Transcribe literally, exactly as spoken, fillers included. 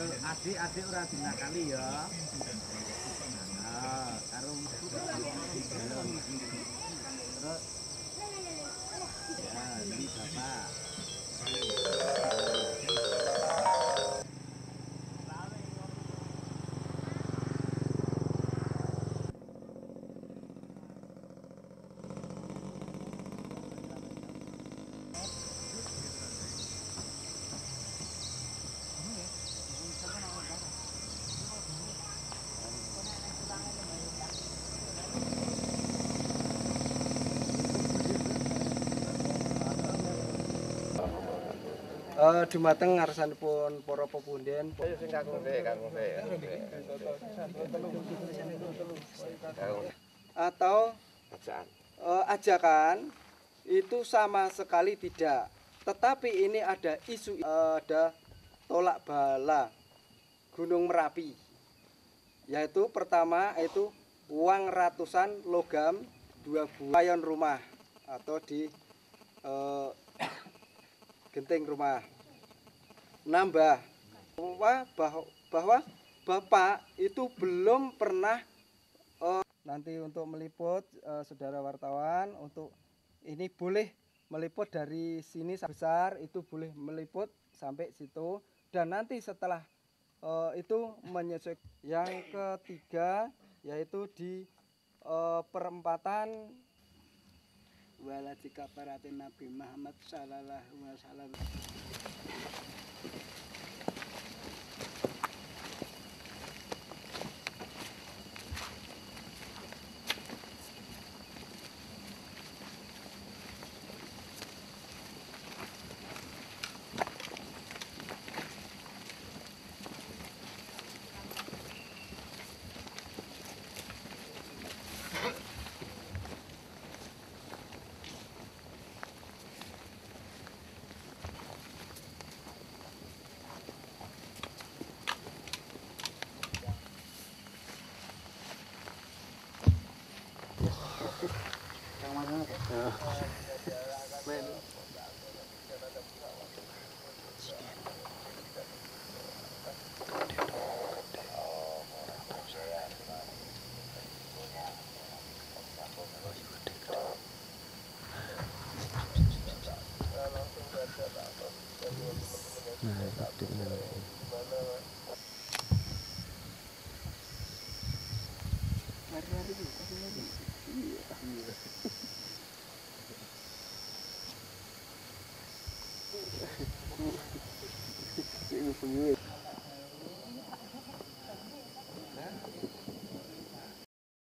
adik-adik ora dinakali ya. Nah, karo terus ya, ini Bapak. Uh, Dumateng ngarsanipun para pepunden. Ayo sing kakung se, kakung se. Atau uh, ajakan itu sama sekali tidak. Tetapi ini ada isu uh, ada tolak bala Gunung Merapi. Yaitu pertama itu uang ratusan logam dua buayon rumah atau di uh, genting rumah. Nambah bahwa, bahwa Bapak itu belum pernah uh, nanti untuk meliput uh, saudara wartawan untuk ini boleh meliput dari sini besar itu boleh meliput sampai situ dan nanti setelah uh, itu menyesuaikan. Yang ketiga yaitu di uh, perempatan wala jika para Nabi Muhammad sallallahu alaihi wasallam.